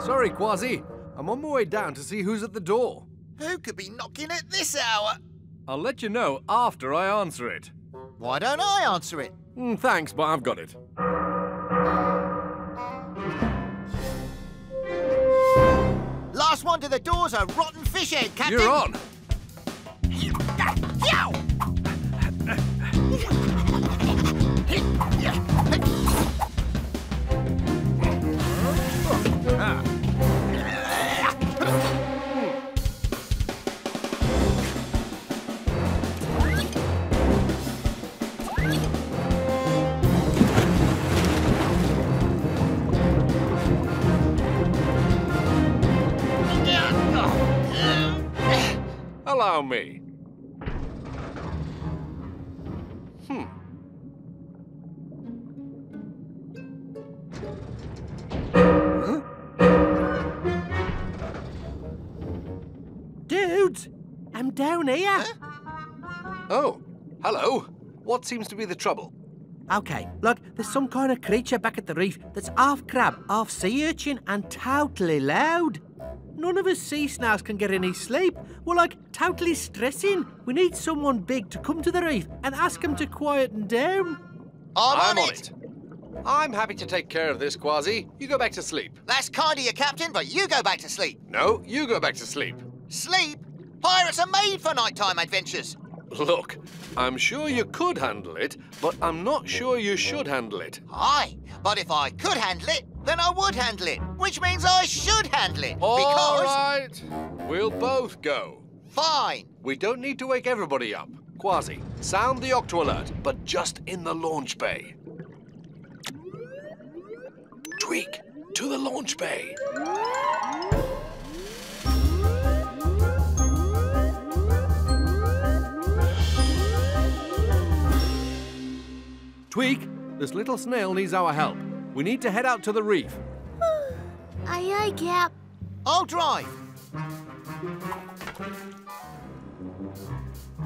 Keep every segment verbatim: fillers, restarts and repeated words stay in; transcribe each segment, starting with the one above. Sorry, Kwazii. I'm on my way down to see who's at the door. Who could be knocking at this hour? I'll let you know after I answer it. Why don't I answer it? Mm, thanks, but I've got it. Last one to the door's a rotten fish egg, Captain. You're on. Allow me. Hmm. Huh? Dudes, I'm down here. Huh? Oh, hello. What seems to be the trouble? Okay, look, there's some kind of creature back at the reef that's half crab, half sea urchin, and totally loud. None of us sea snails can get any sleep. We're, like, totally stressing. We need someone big to come to the reef and ask him to quieten down. I'm, I'm on it. it. I'm happy to take care of this, Kwazii. You go back to sleep. That's kind of you, Captain, but you go back to sleep. No, you go back to sleep. Sleep? Pirates are made for nighttime adventures. Look, I'm sure you could handle it, but I'm not sure you should handle it. Aye, but if I could handle it, then I would handle it, which means I should handle it, All because... right, we'll both go. Fine. We don't need to wake everybody up. Kwazii, sound the octo-alert, but just in the launch bay. Tweak, to the launch bay. Tweak, this little snail needs our help. We need to head out to the reef. Aye, aye, Cap. I'll drive.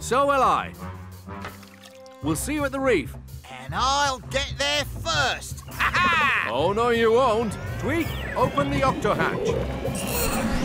So will I. We'll see you at the reef. And I'll get there first. Oh, no, you won't. Tweak, open the octo hatch.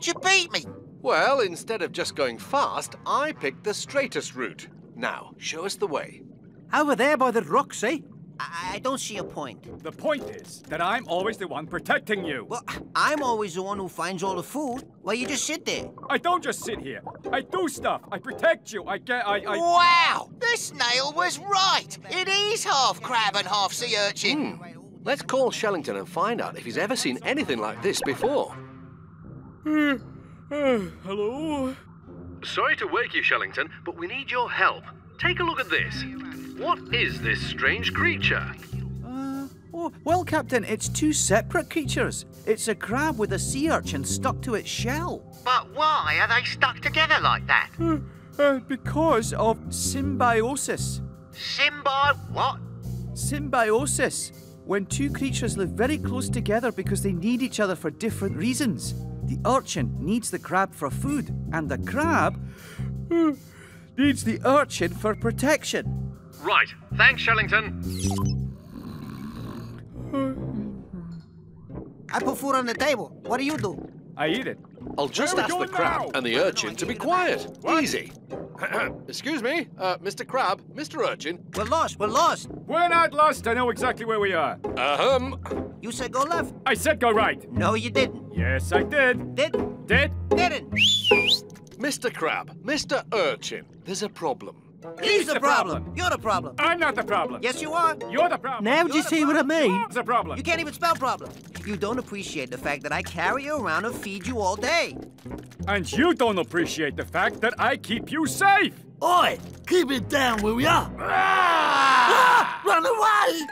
You beat me. Well, instead of just going fast, I picked the straightest route. Now, show us the way. Over there by the rocks, eh? I, I don't see a point. The point is that I'm always the one protecting you. Well, I'm always the one who finds all the food. Well, you just sit there. I don't just sit here. I do stuff. I protect you. I get... I... I... Wow! This snail was right. It is half crab and half sea urchin. Mm. Let's call Shellington and find out if he's ever seen anything like this before. Uh, uh, hello? Sorry to wake you, Shellington, but we need your help. Take a look at this. What is this strange creature? Uh, oh, well, Captain, it's two separate creatures. It's a crab with a sea urchin stuck to its shell. But why are they stuck together like that? Uh, uh, because of symbiosis. Symbi... what? Symbiosis. When two creatures live very close together because they need each other for different reasons. The urchin needs the crab for food, and the crab uh, needs the urchin for protection. Right. Thanks, Shellington. I put food on the table. What do you do? I eat it. I'll just ask the crab now? and the urchin to be quiet. What? Easy. Excuse me, uh, Mister Crab, Mister Urchin. We're lost, we're lost. We're not lost. I know exactly where we are. Uh-hum. You said go left. I said go right. No, you didn't. Yes, I did. Did? Did? Didn't. Mister Crab, Mister Urchin, there's a problem. He's the problem. You're the problem. I'm not the problem. Yes, you are. You're the problem. Now do you see what I mean? You're the problem. You can't even spell problem. You don't appreciate the fact that I carry you around and feed you all day. And you don't appreciate the fact that I keep you safe. Oi, keep it down, will ya? Ah! Ah, run away!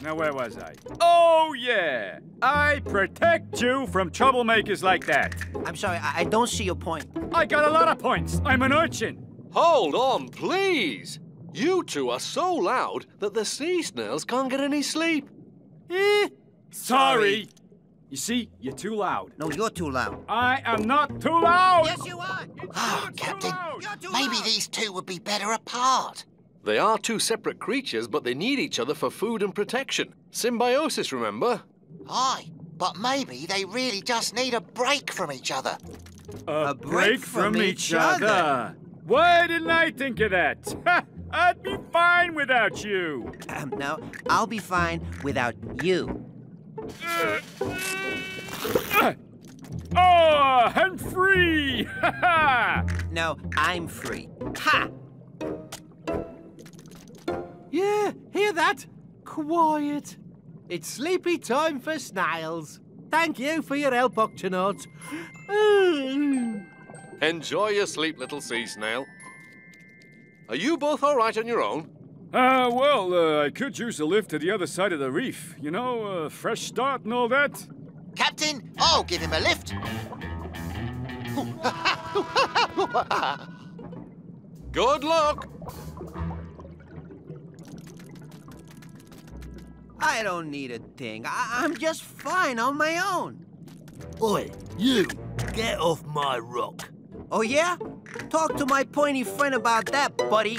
Now where was I? Oh, yeah. I protect you from troublemakers like that. I'm sorry, I, I don't see your point. I got a lot of points. I'm an urchin. Hold on, please. You two are so loud that the sea snails can't get any sleep. Eh? Sorry. Sorry. You see, you're too loud. No, you're too loud. I am not too loud. Yes, you are. Oh, Captain, maybe these two would be better apart. They are two separate creatures, but they need each other for food and protection. Symbiosis, remember? Aye, but maybe they really just need a break from each other. A, a break, break from, from each, each other? other. Why didn't I think of that? Ha! I'd be fine without you. Um, no, I'll be fine without you. Uh, uh, uh, oh, I'm free! Ha ha! No, I'm free. Ha! Yeah, hear that? Quiet. It's sleepy time for snails. Thank you for your help, Octonauts. Enjoy your sleep, little sea snail. Are you both all right on your own? Uh, well, uh, I could use a lift to the other side of the reef. You know, uh, fresh start and all that. Captain, I'll give him a lift. Good luck. I don't need a thing. I I'm just fine on my own. Oi, you, get off my rock. Oh, yeah? Talk to my pointy friend about that, buddy.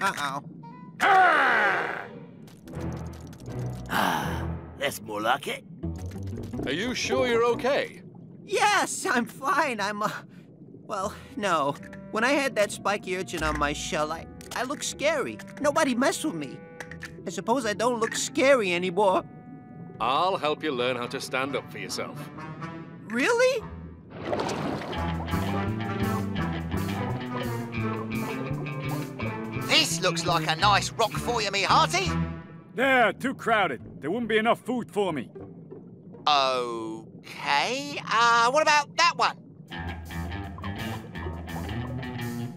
Uh-oh. Ah! Ah, that's more like it. Are you sure you're okay? Yes, I'm fine. I'm, uh... well, no. When I had that spiky urchin on my shell, I, I looked scary. Nobody messed with me. I suppose I don't look scary anymore. I'll help you learn how to stand up for yourself. Really? This looks like a nice rock for you, me hearty. They're too crowded. There wouldn't be enough food for me. Okay. Uh, what about that one?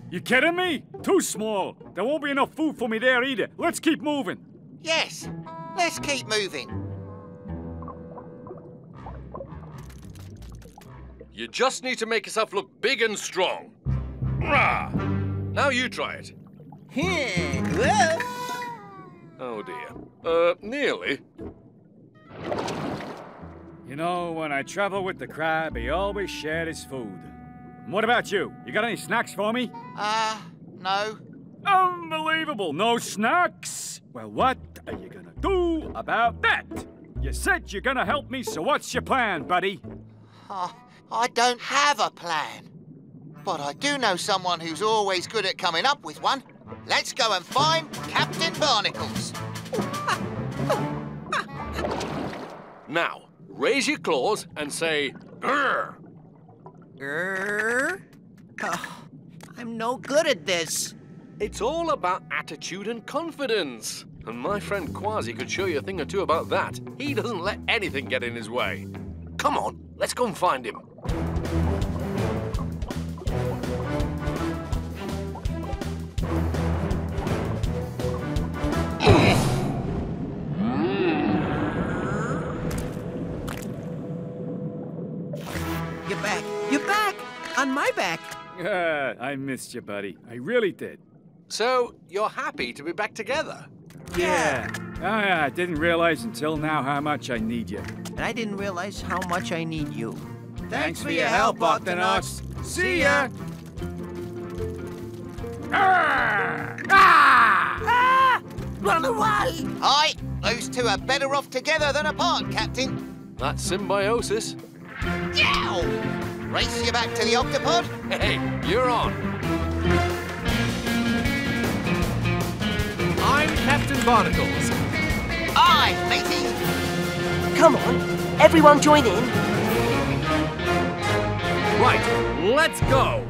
You kidding me? Too small. There won't be enough food for me there either. Let's keep moving. Yes. Let's keep moving. You just need to make yourself look big and strong. Rah! Now you try it. Oh, dear. Uh, nearly. You know, when I travel with the crab, he always shared his food. What about you? You got any snacks for me? Uh, no. Unbelievable! No snacks? Well, what are you gonna do about that? You said you're gonna help me, so what's your plan, buddy? Oh. I don't have a plan. But I do know someone who's always good at coming up with one. Let's go and find Captain Barnacles. Now, raise your claws and say, grr. Grr? Oh, I'm no good at this. It's all about attitude and confidence. And my friend Kwazii could show you a thing or two about that. He doesn't let anything get in his way. Come on, let's go and find him. You're back. You're back! On my back. Uh, I missed you, buddy. I really did. So, you're happy to be back together? Yeah. yeah. I didn't realize until now how much I need you. And I didn't realize how much I need you. Thanks, Thanks for, for your help, Octonauts. See ya! Ah! Ah! Ah! Run away! Aye, those two are better off together than apart, Captain. That's symbiosis. Yow! Race you back to the Octopod? Hey, you're on. I'm Captain Barnacles. Aye, matey. Come on, everyone join in. Right, let's go.